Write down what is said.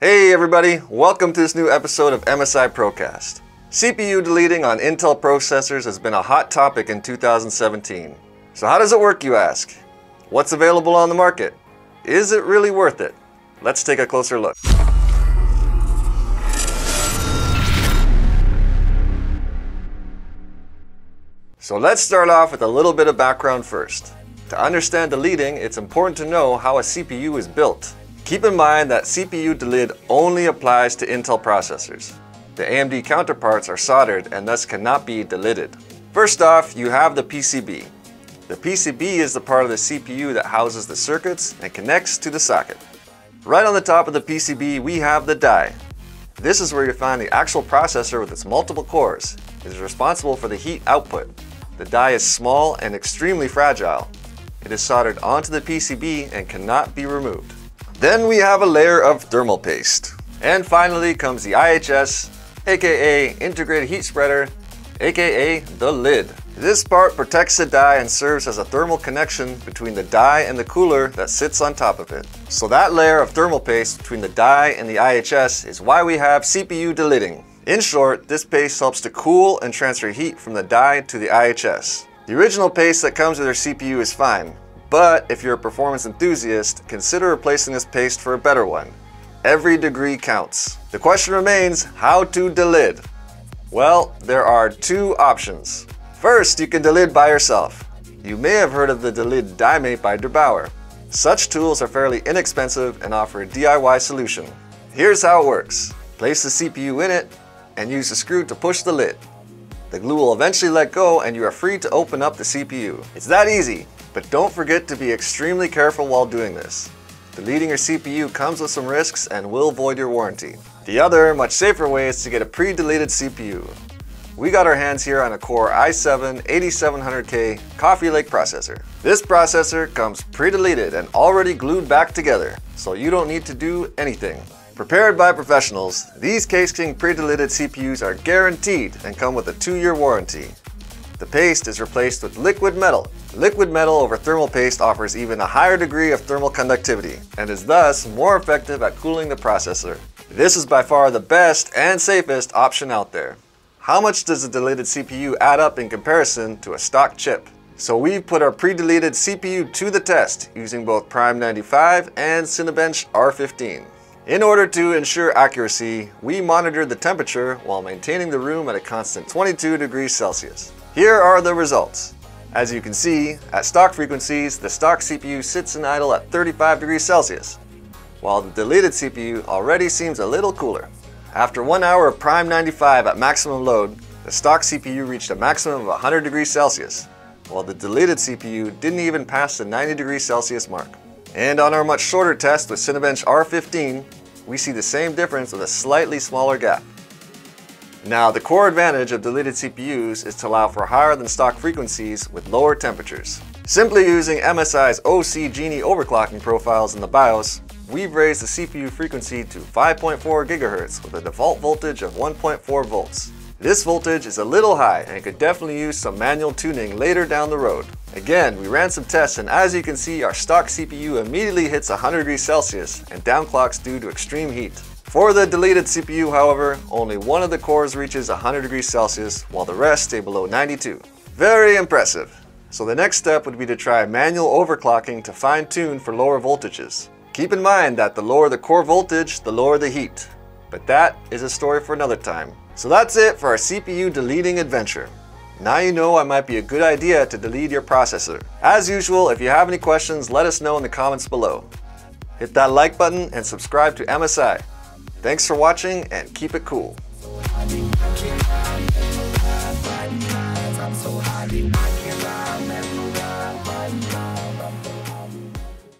Hey everybody, welcome to this new episode of MSI ProCast. CPU deleting on Intel processors has been a hot topic in 2017. So how does it work, you ask? What's available on the market? Is it really worth it? Let's take a closer look. So let's start off with a little bit of background first. To understand deleting, it's important to know how a CPU is built. Keep in mind that CPU delid only applies to Intel processors. The AMD counterparts are soldered and thus cannot be deleted. First off, you have the PCB. The PCB is the part of the CPU that houses the circuits and connects to the socket. Right on the top of the PCB, we have the die. This is where you find the actual processor with its multiple cores. It is responsible for the heat output. The die is small and extremely fragile. It is soldered onto the PCB and cannot be removed. Then we have a layer of thermal paste. And finally comes the IHS, aka integrated heat spreader, aka the lid. This part protects the die and serves as a thermal connection between the die and the cooler that sits on top of it. So that layer of thermal paste between the die and the IHS is why we have CPU delidding. In short, this paste helps to cool and transfer heat from the die to the IHS. The original paste that comes with your CPU is fine. But if you're a performance enthusiast, consider replacing this paste for a better one. Every degree counts. The question remains, how to delid? Well, there are two options. First, you can delid by yourself. You may have heard of the Delid Di-Mate by Der8auer. Such tools are fairly inexpensive and offer a DIY solution. Here's how it works. Place the CPU in it and use the screw to push the lid. The glue will eventually let go and you are free to open up the CPU. It's that easy. But don't forget to be extremely careful while doing this. Deleting your CPU comes with some risks and will void your warranty. The other, much safer way is to get a pre-deleted CPU. We got our hands here on a Core i7-8700K Coffee Lake processor. This processor comes pre-deleted and already glued back together, so you don't need to do anything. Prepared by professionals, these Caseking pre-deleted CPUs are guaranteed and come with a 2-year warranty. The paste is replaced with liquid metal. Liquid metal over thermal paste offers even a higher degree of thermal conductivity and is thus more effective at cooling the processor. This is by far the best and safest option out there. How much does a deleted CPU add up in comparison to a stock chip? So we've put our pre-deleted CPU to the test using both Prime95 and Cinebench R15. In order to ensure accuracy, we monitored the temperature while maintaining the room at a constant 22 degrees Celsius. Here are the results. As you can see, at stock frequencies, the stock CPU sits in idle at 35 degrees Celsius, while the deleted CPU already seems a little cooler. After 1 hour of Prime95 at maximum load, the stock CPU reached a maximum of 100 degrees Celsius, while the deleted CPU didn't even pass the 90 degrees Celsius mark. And on our much shorter test with Cinebench R15, we see the same difference with a slightly smaller gap. Now, the core advantage of deleted CPUs is to allow for higher than stock frequencies with lower temperatures. Simply using MSI's OC Genie overclocking profiles in the BIOS, we've raised the CPU frequency to 5.4 GHz with a default voltage of 1.4 volts. This voltage is a little high and could definitely use some manual tuning later down the road. Again, we ran some tests and as you can see, our stock CPU immediately hits 100 degrees Celsius and downclocks due to extreme heat. For the deleted CPU, however, only one of the cores reaches 100 degrees Celsius while the rest stay below 92. Very impressive. So the next step would be to try manual overclocking to fine-tune for lower voltages. Keep in mind that the lower the core voltage, the lower the heat. But that is a story for another time. So that's it for our CPU deleting adventure. Now you know it might be a good idea to delete your processor. As usual, if you have any questions, let us know in the comments below. Hit that like button and subscribe to MSI. Thanks for watching and keep it cool.